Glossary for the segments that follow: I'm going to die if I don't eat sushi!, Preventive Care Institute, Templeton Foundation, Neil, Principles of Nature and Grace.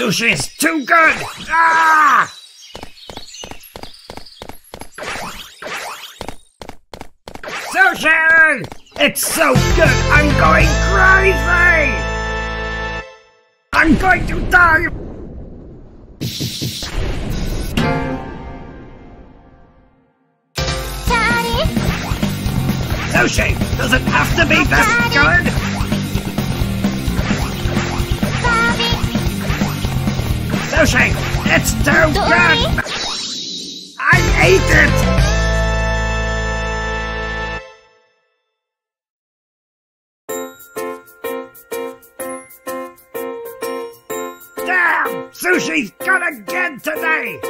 Sushi is too good! Ah! Sushi! It's so good, I'm going crazy! I'm going to die! Sushi doesn't have to be that good! Sushi, it's too good! I ate it! Damn! Sushi's good again today!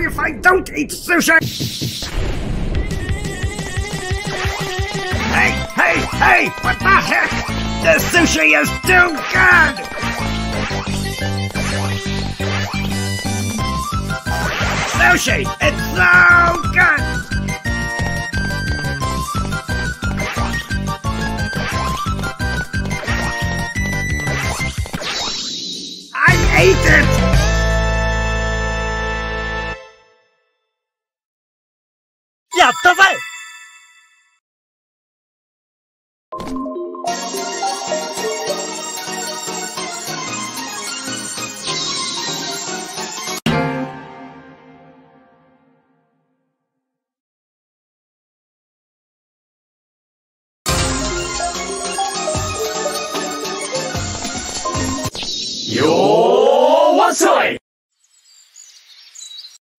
If I don't eat sushi! Hey, hey, hey! What the heck? The sushi is too good! Sushi, it's so good! I ate it!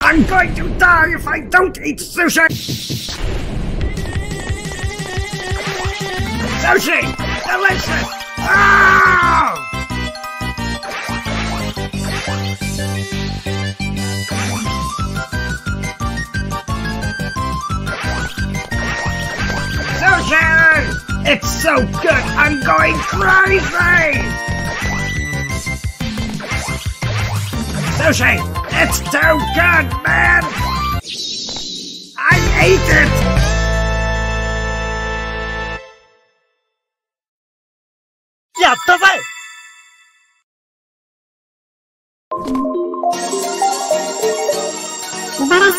I'm going to die if I don't eat sushi! Sushi! delicious! Oh! Sushi! It's so good, I'm going crazy! Sushi, it's too good, man! I ate it! I'm going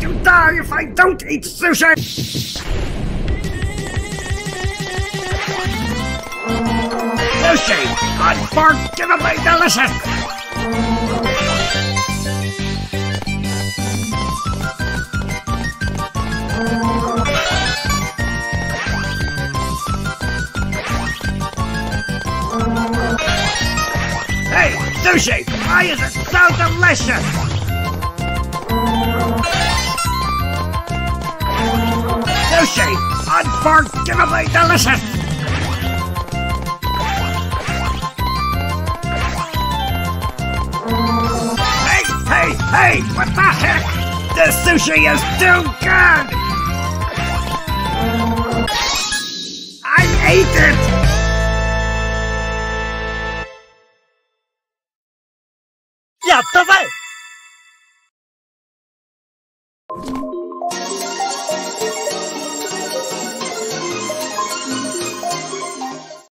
to die if I don't eat sushi! Sushi, unforgivably delicious! Hey, sushi, why is it so delicious? Sushi, unforgivably delicious! Hey, hey, hey, what the heck? This sushi is too good!